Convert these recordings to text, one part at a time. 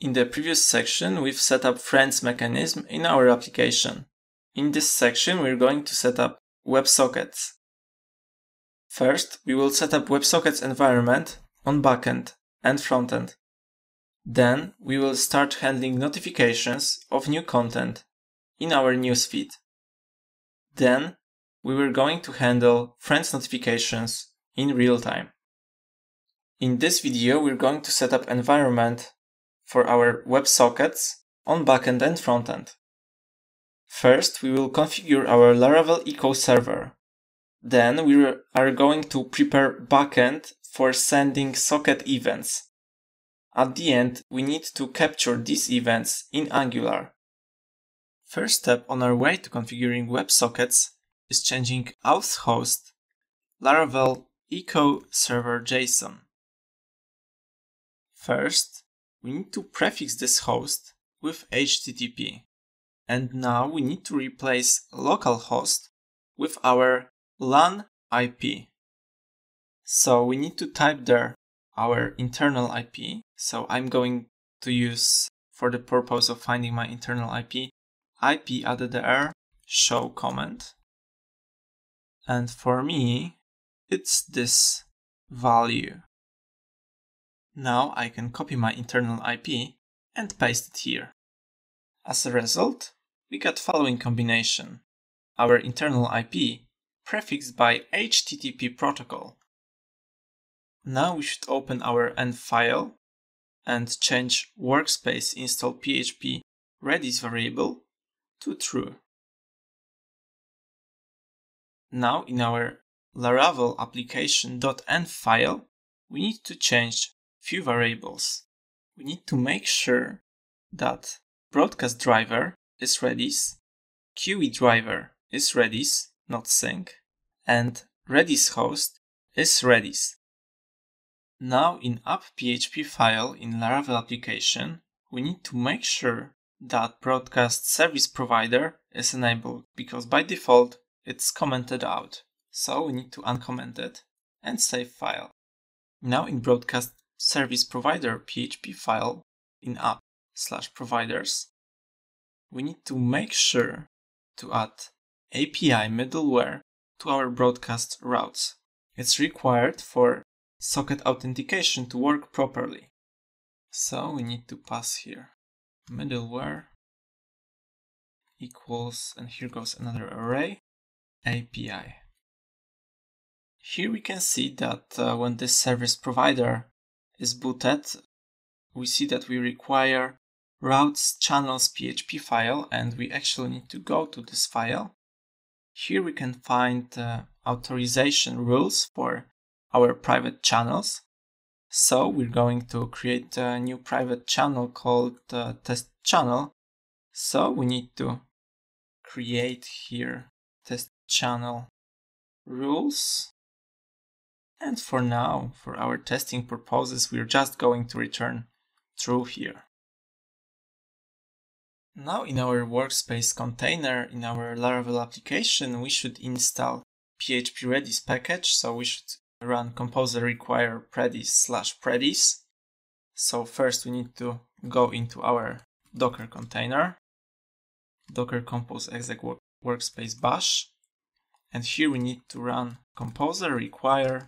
In the previous section, we've set up friends mechanism in our application. In this section, we're going to set up WebSockets. First, we will set up WebSockets environment on backend and frontend. Then, we will start handling notifications of new content in our newsfeed. Then, we were going to handle friends notifications in real time. In this video, we're going to set up environment for our WebSockets on backend and frontend. First, we will configure our Laravel Echo Server. Then we are going to prepare backend for sending socket events. At the end, we need to capture these events in Angular. First step on our way to configuring WebSockets is changing auth host Laravel Echo Server JSON. First, we need to prefix this host with HTTP. And now we need to replace localhost with our LAN IP. So we need to type there our internal IP. So I'm going to use, for the purpose of finding my internal IP, IP addr show comment. And for me, it's this value. Now I can copy my internal IP and paste it here. As a result, we got following combination. Our internal IP prefixed by HTTP protocol. Now we should open our env file and change workspace install PHP Redis variable to true. Now in our Laravel application.env file, we need to change few variables. We need to make sure that broadcast driver is Redis, QE driver is Redis, not sync, and Redis host is Redis. Now in app.php file in Laravel application, we need to make sure that broadcast service provider is enabled, because by default it's commented out. So we need to uncomment it and save file. Now in broadcast service provider.php file in app/providers, we need to make sure to add API middleware to our broadcast routes. It's required for socket authentication to work properly. So we need to pass here middleware equals, and here goes another array, API. Here we can see that when this service provider is booted, we see that we require routes channels.php file, and we actually need to go to this file. Here we can find authorization rules for our private channels. So we're going to create a new private channel called test channel. So we need to create here test channel rules. And for now, for our testing purposes, we're just going to return true here. Now in our workspace container in our Laravel application, we should install PHP Redis package. So we should run composer require Predis/Predis. So first we need to go into our Docker container, Docker compose exec workspace bash. And here we need to run composer require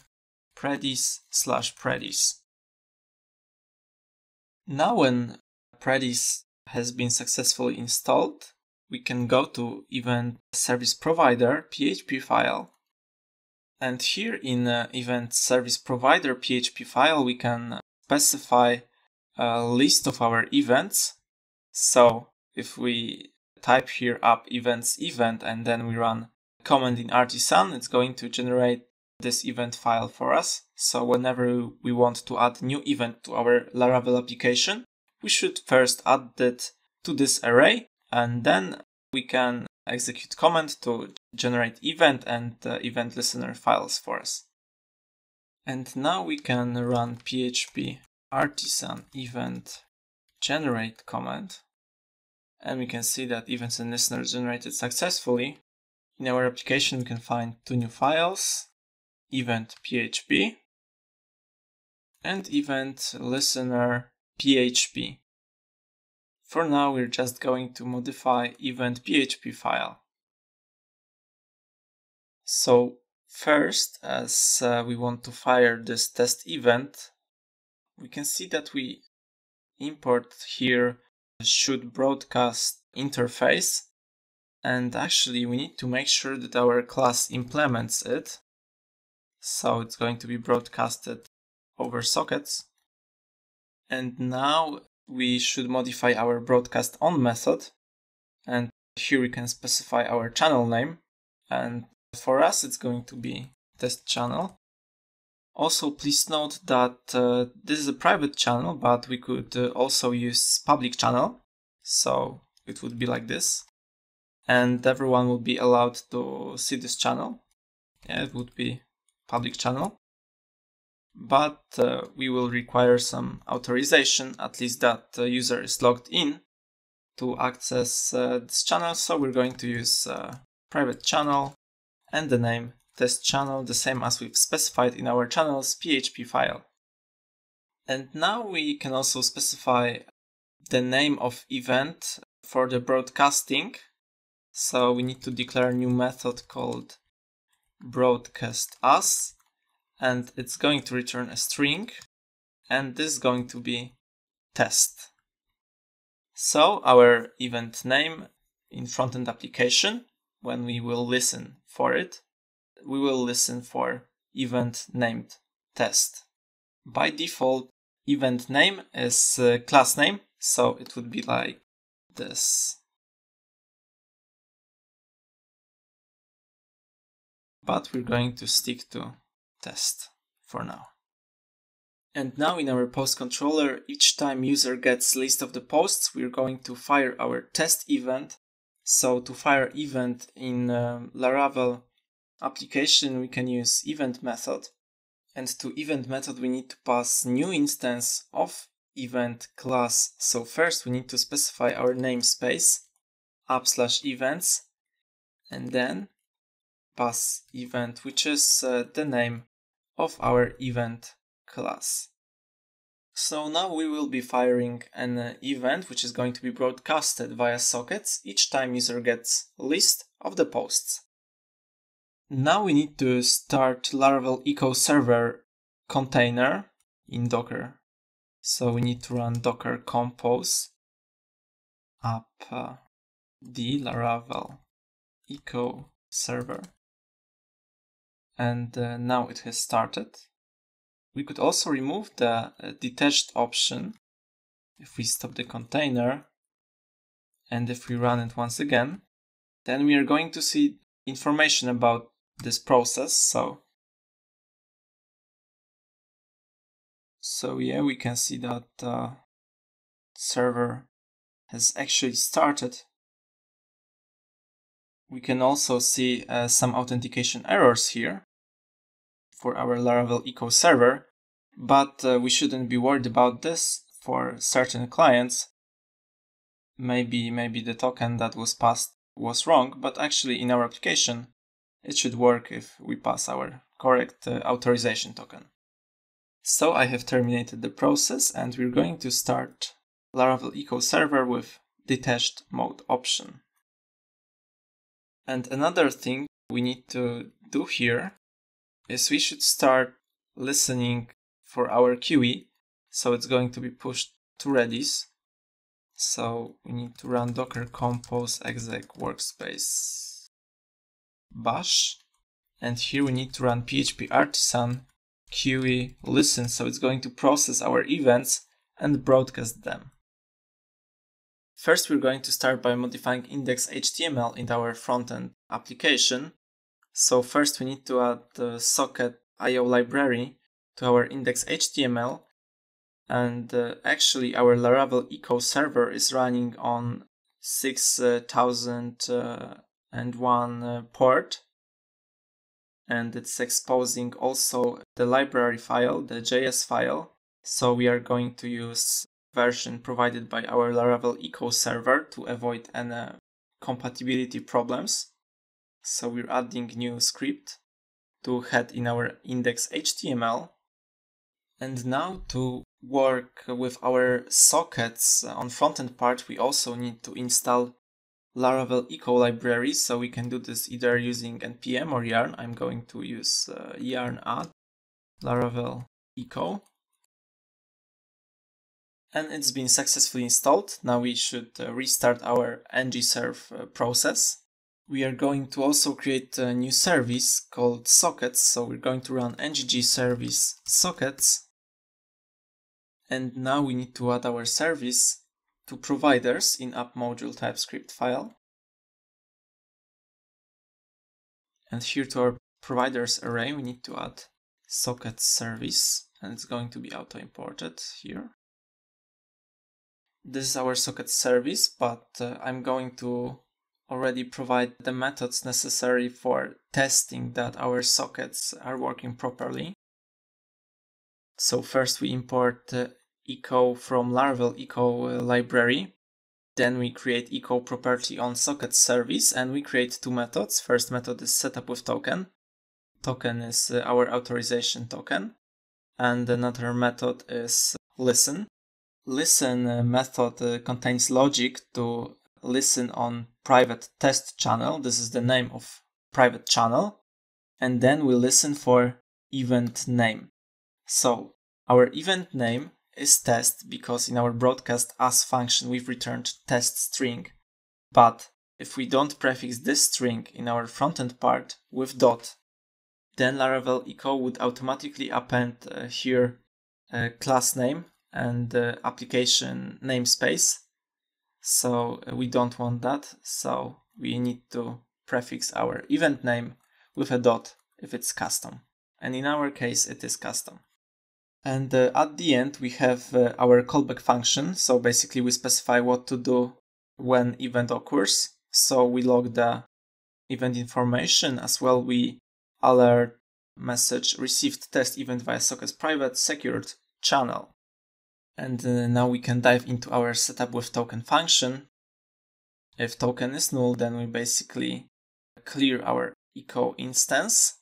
Predis/Predis. Now when Predis has been successfully installed, we can go to event service provider PHP file, and here in event service provider PHP file we can specify a list of our events. So if we type here up events event and then we run command in Artisan, it's going to generate this event file for us. So whenever we want to add new event to our Laravel application, we should first add it to this array, and then we can execute command to generate event and event listener files for us. And now we can run PHP Artisan event generate command, and we can see that events and listeners generated successfully. In our application we can find two new files, event.php and event listener.php. For now, we're just going to modify event PHP file. So first, as we want to fire this test event, we can see that we import here should broadcast interface, and actually we need to make sure that our class implements it. So it's going to be broadcasted over sockets. And now we should modify our broadcast on method, and here we can specify our channel name, and for us it's going to be test channel. Also, please note that this is a private channel, but we could also use public channel, so it would be like this, and everyone will be allowed to see this channel. Yeah, it would be public channel, but we will require some authorization, at least that the user is logged in to access this channel, so we're going to use private channel and the name test channel, the same as we've specified in our channel's PHP file. And now we can also specify the name of event for the broadcasting, so we need to declare a new method called broadcastAs, and it's going to return a string, and this is going to be test. So our event name in frontend application, when we will listen for it, we will listen for event named test. By default, event name is class name, so it would be like this. But we're going to stick to test for now. And now in our post controller, each time user gets list of the posts, we're going to fire our test event. So to fire event in Laravel application, we can use event method, and to event method we need to pass new instance of event class. So first we need to specify our namespace /events, and then pass event, which is the name of our event class. So now we will be firing an event which is going to be broadcasted via sockets each time user gets list of the posts. Now we need to start Laravel Echo Server container in Docker. So we need to run docker compose up the Laravel Echo Server. And now it has started. We could also remove the detached option if we stop the container, and if we run it once again, then we are going to see information about this process. So yeah, we can see that server has actually started. We can also see some authentication errors here for our Laravel Echo Server, but we shouldn't be worried about this for certain clients. Maybe the token that was passed was wrong, but actually in our application it should work if we pass our correct authorization token. So I have terminated the process, and we're going to start Laravel Echo Server with detached mode option. And another thing we need to do here is we should start listening for our QE, so it's going to be pushed to Redis. So we need to run docker compose exec workspace bash, and here we need to run PHP artisan QE listen, so it's going to process our events and broadcast them. First, we're going to start by modifying index.html in our frontend application. So first we need to add the socket.io library to our index.html, and actually our Laravel Echo Server is running on 6001 port, and it's exposing also the library file, the JS file. So we are going to use version provided by our Laravel Echo Server to avoid any compatibility problems. So we're adding new script to head in our index.html. And now to work with our sockets on frontend part, we also need to install Laravel Echo library. So we can do this either using npm or yarn. I'm going to use yarn add Laravel Echo. And it's been successfully installed. Now we should restart our ng-serve process. We are going to also create a new service called sockets. So we're going to run ng service sockets. And now we need to add our service to providers in app module TypeScript file. And here to our providers array, we need to add socket service, and it's going to be auto-imported here. This is our socket service, but I'm going to already provide the methods necessary for testing that our sockets are working properly. So first we import echo from Laravel Echo library. Then we create echo property on socket service, and we create two methods. First method is setup with token. Token is our authorization token. And another method is listen. Listen method contains logic to listen on private test channel. This is the name of private channel. And then we listen for event name. So our event name is test, because in our broadcast as function we've returned test string. But if we don't prefix this string in our frontend part with dot, then Laravel Echo would automatically append here a class name and application namespace. So we don't want that. So we need to prefix our event name with a dot if it's custom. And in our case, it is custom. And at the end, we have our callback function. So basically, we specify what to do when event occurs. So we log the event information. As well, we alert message received test event via sockets private secured channel. And now we can dive into our setup with token function. If token is null, then we basically clear our echo instance.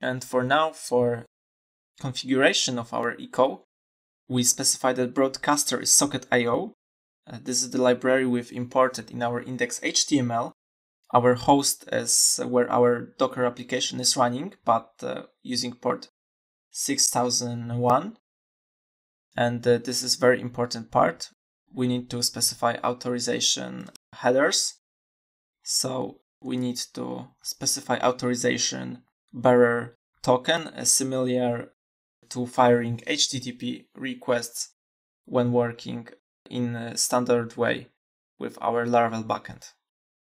And for now, for configuration of our echo, we specify that broadcaster is socket.io. This is the library we've imported in our index.html. Our host is where our Docker application is running, but using port 6001. And this is very important part. We need to specify authorization headers. So we need to specify authorization bearer token, as similar to firing HTTP requests when working in a standard way with our Laravel backend.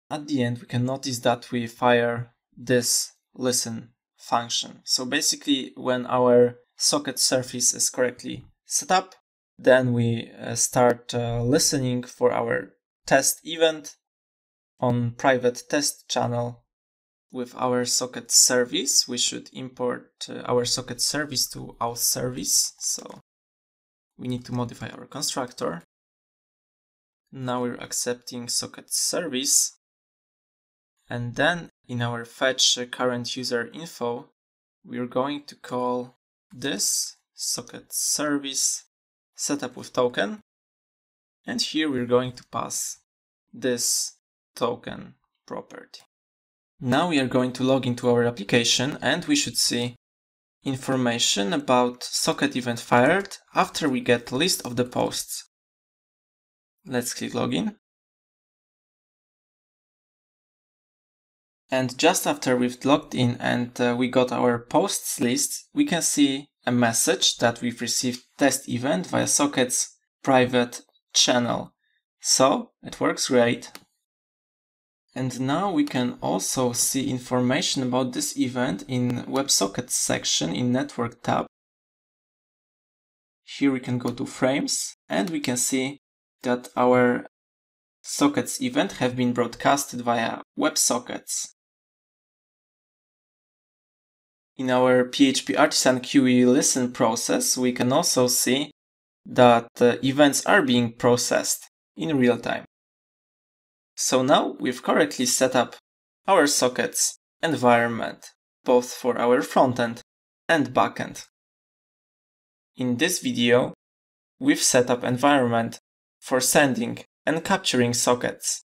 At the end, we can notice that we fire this listen function. So basically, when our socket service is correctly set up, then we start listening for our test event on private test channel. With our socket service, we should import our socket service to auth service. So we need to modify our constructor. Now we're accepting socket service. And then in our fetch current user info, we're going to call this socket service setup with token. And here we're going to pass this token property. Now we are going to log into our application, and we should see information about socket event fired after we get list of the posts. Let's click login. And just after we've logged in and we got our posts list, we can see a message that we've received test event via sockets private channel. So it works great. And now we can also see information about this event in WebSockets section in Network tab. Here we can go to frames, and we can see that our sockets event have been broadcasted via WebSockets. In our PHP Artisan QE listen process, we can also see that events are being processed in real time. So now we've correctly set up our sockets environment, both for our frontend and backend. In this video, we've set up environment for sending and capturing sockets.